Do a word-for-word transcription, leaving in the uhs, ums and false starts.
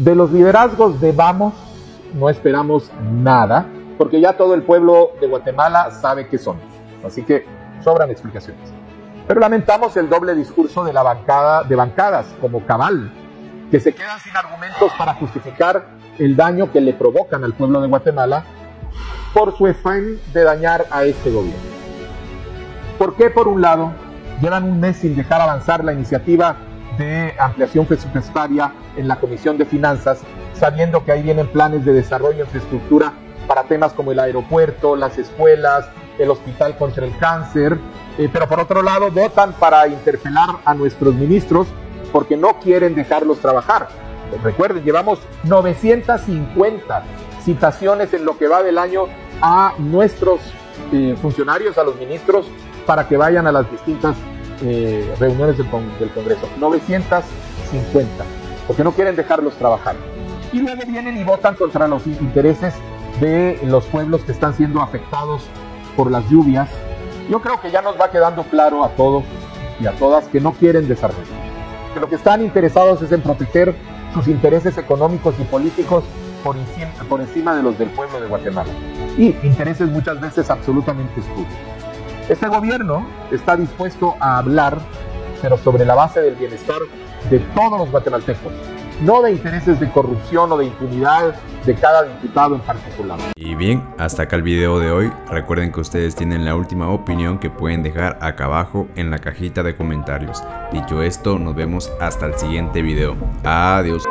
De los liderazgos de Vamos no esperamos nada, porque ya todo el pueblo de Guatemala sabe qué son. Así que sobran explicaciones. Pero lamentamos el doble discurso de la bancada, de bancadas como Cabal, que se quedan sin argumentos para justificar el daño que le provocan al pueblo de Guatemala por su afán de dañar a este gobierno. ¿Por qué, por un lado, llevan un mes sin dejar avanzar la iniciativa de ampliación presupuestaria en la Comisión de Finanzas, sabiendo que ahí vienen planes de desarrollo e infraestructura para temas como el aeropuerto, las escuelas, el hospital contra el cáncer? Eh, pero por otro lado, votan para interpelar a nuestros ministros porque no quieren dejarlos trabajar. Recuerden, llevamos novecientas cincuenta citaciones en lo que va del año a nuestros eh, funcionarios, a los ministros, para que vayan a las distintas eh, reuniones del, con del Congreso. novecientas cincuenta, porque no quieren dejarlos trabajar. Y luego vienen y votan contra los intereses de los pueblos que están siendo afectados por las lluvias. Yo creo que ya nos va quedando claro a todos y a todas que no quieren desarrollo, que lo que están interesados es en proteger sus intereses económicos y políticos por encima, por encima de los del pueblo de Guatemala, y intereses muchas veces absolutamente oscuros. Este gobierno está dispuesto a hablar, pero sobre la base del bienestar de todos los guatemaltecos, no de intereses de corrupción o de impunidad de cada diputado en particular. Y bien, hasta acá el video de hoy. Recuerden que ustedes tienen la última opinión que pueden dejar acá abajo en la cajita de comentarios. Dicho esto, nos vemos hasta el siguiente video. Adiós.